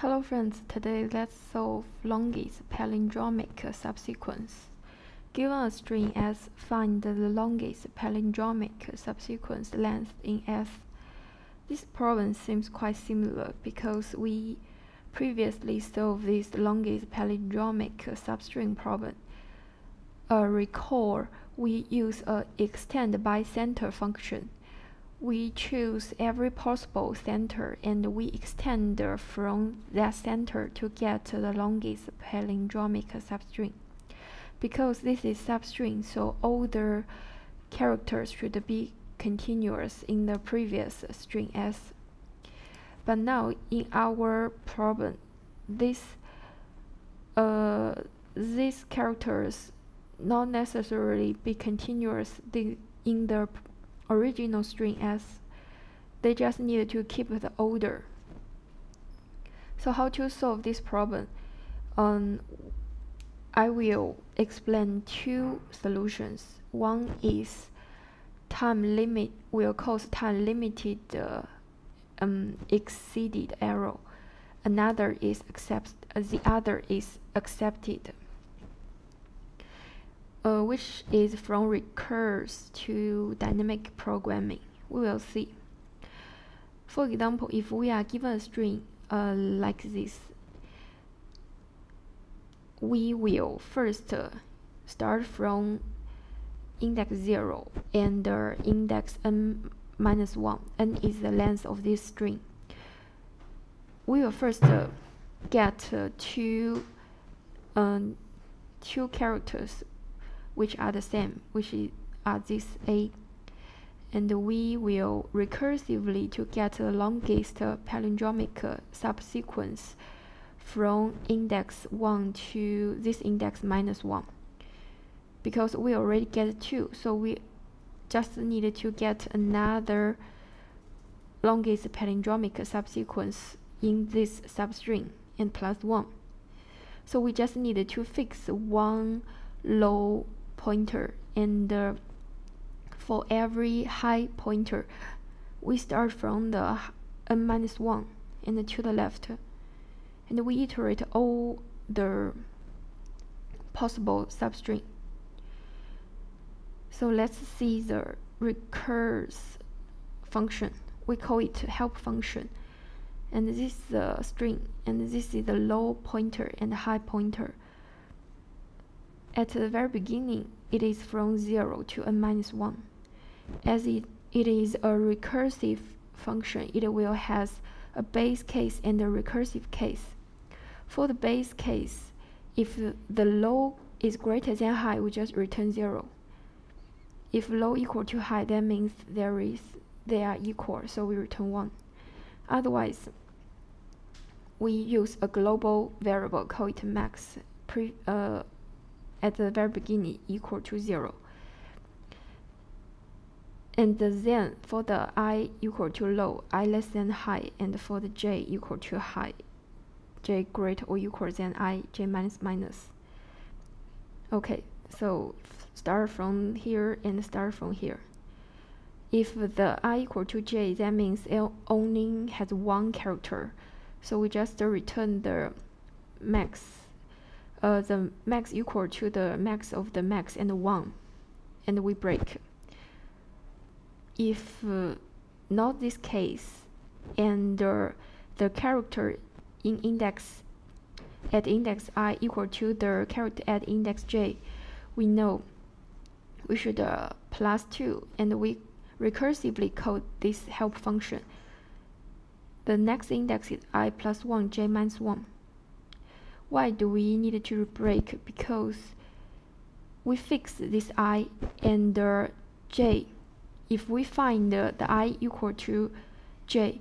Hello friends, today let's solve longest palindromic subsequence. Given a string S, find the longest palindromic subsequence length in S. This problem seems quite similar because we previously solved this longest palindromic substring problem. Recall, we use an extend by center function. We choose every possible center and we extend from that center to get the longest palindromic substring. Because this is substring, so all the characters should be continuous in the previous string S. But now in our problem, these characters not necessarily be continuous in the original string S. They just need to keep the order. So how to solve this problem? I will explain two solutions. One is time limit will cause time limited exceeded error. Another is accepted. Which is from recurse to dynamic programming. We will see. For example, if we are given a string like this, we will first start from index 0 and index n minus 1. N is the length of this string. We will first get two characters which are the same, which are this A, and we will recursively to get the longest palindromic subsequence from index 1 to this index minus 1, because we already get 2, so we just needed to get another longest palindromic subsequence in this substring and plus 1. So we just needed to fix one low pointer, and for every high pointer we start from the n minus 1 and to the left, and we iterate all the possible substring. So let's see the recurse function. We call it help function, and this is the string, and this is the low pointer and the high pointer. At the very beginning, it is from 0 to n minus 1. As it is a recursive function, it will have a base case and a recursive case. For the base case, if the low is greater than high, we just return 0. If low equal to high, that means they are equal, so we return 1. Otherwise, we use a global variable, call it max. At the very beginning equal to 0, and then for the I equal to low, I less than high, and for the j equal to high, j greater or equal than I, j minus. Okay, so start from here and start from here. If the I equal to j, that means it only has one character, so we just return the max. The max equal to the max of the max and 1, and we break. If not this case, and the character in index at index I equal to the character at index j, we know we should plus 2, and we recursively call this help function. The next index is I plus 1, j minus 1. Why do we need to break? Because we fix this I and j. If we find the I equal to j,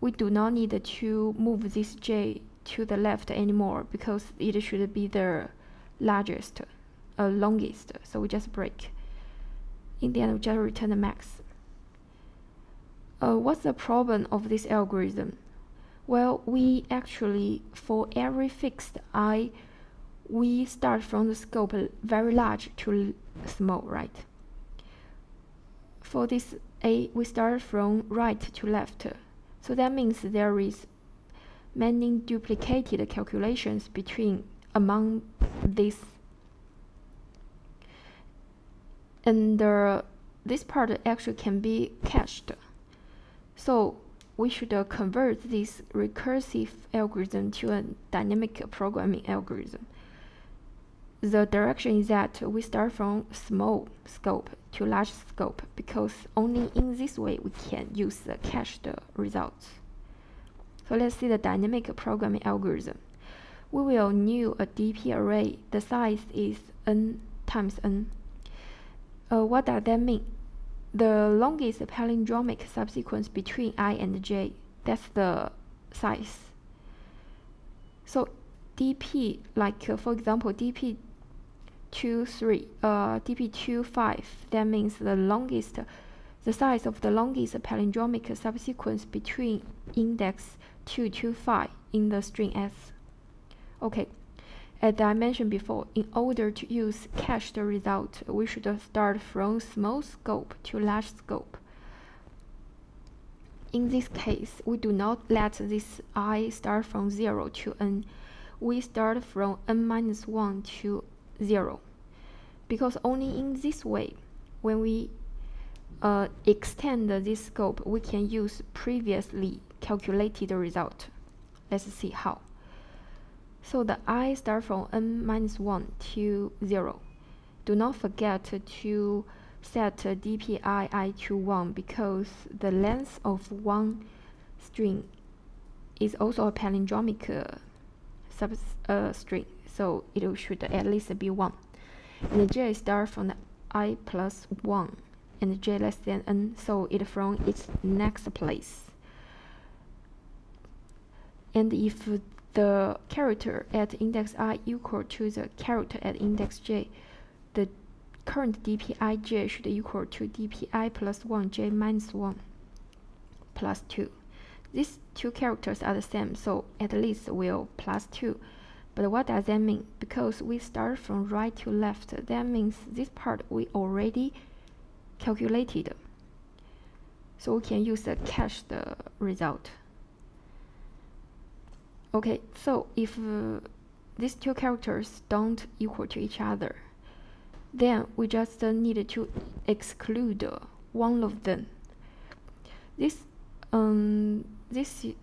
we do not need to move this j to the left anymore, because it should be the largest, longest. So we just break. In the end, we just return the max. What's the problem of this algorithm? Well, we actually, for every fixed I, we start from the scope very large to small, right? For this A, we start from right to left. So that means there is many duplicated calculations among these. And this part actually can be cached. So we should convert this recursive algorithm to a dynamic programming algorithm. The direction is that we start from small scope to large scope, because only in this way we can use the cached results. So let's see the dynamic programming algorithm. We will new a DP array. The size is n times n. What does that mean? The longest palindromic subsequence between I and j, that's the size. So dp, like for example dp2 5, that means the size of the longest palindromic subsequence between index 2 to 5 in the string s. Okay, as I mentioned before, in order to use cached result, we should start from small scope to large scope. In this case, we do not let this I start from 0 to n. We start from n minus 1 to 0. Because only in this way, when we extend this scope, we can use previously calculated result. Let's see how. So the I start from n minus 1 to 0. Do not forget to set dpi I to 1, because the length of one string is also a palindromic string, so it should at least be 1. And the j start from the I plus 1 and the j less than n, so it from its next place. And if the character at index I equal to the character at index j, the current dpi j should equal to dpi plus 1 j minus 1 plus 2. These two characters are the same, so at least we'll plus 2. But what does that mean? Because we start from right to left, that means this part we already calculated. So we can use the cached result. Okay, so if these two characters don't equal to each other, then we just need to exclude one of them. This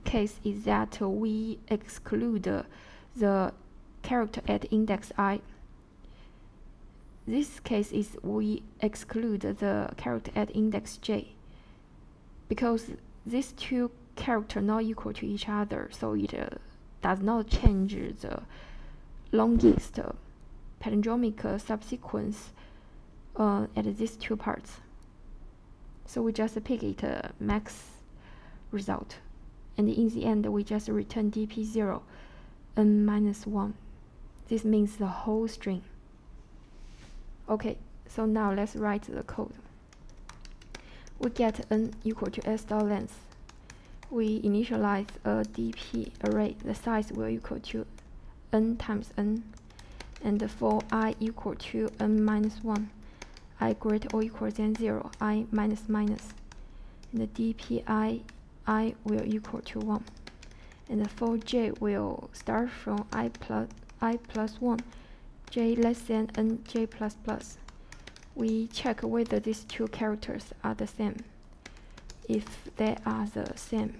case is that we exclude the character at index I. This case is we exclude the character at index j, because these two characters not equal to each other, so it does not change the longest palindromic subsequence at these two parts. So we just pick it max result, and in the end we just return dp0 n minus 1. This means the whole string. Okay, so now let's write the code. We get n equal to s dot length. We initialize a dp array. The size will equal to n times n, and for I equal to n minus 1, I greater or equal than 0, I minus minus, and the dpi I will equal to 1, and for j will start from I plus 1, j less than n, j plus plus. We check whether these two characters are the same. If they are the same,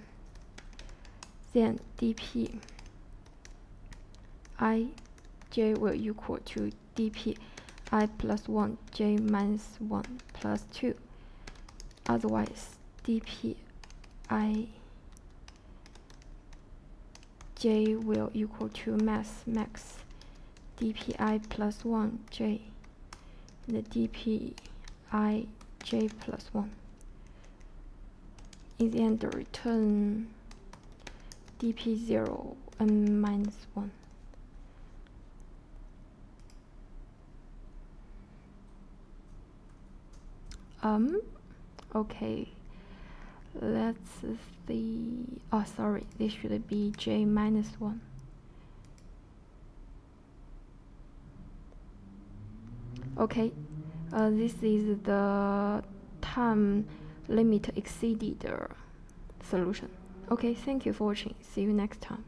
then dp I j will equal to dp I plus 1 j minus 1 plus 2. Otherwise, dp I j will equal to max dp I plus 1 j, and dp I j plus 1. In the end, return dp0 n minus 1. Okay, let's see. Oh, sorry, this should be j minus 1. Okay, this is the time limit exceeded solution. Okay, thank you for watching. See you next time.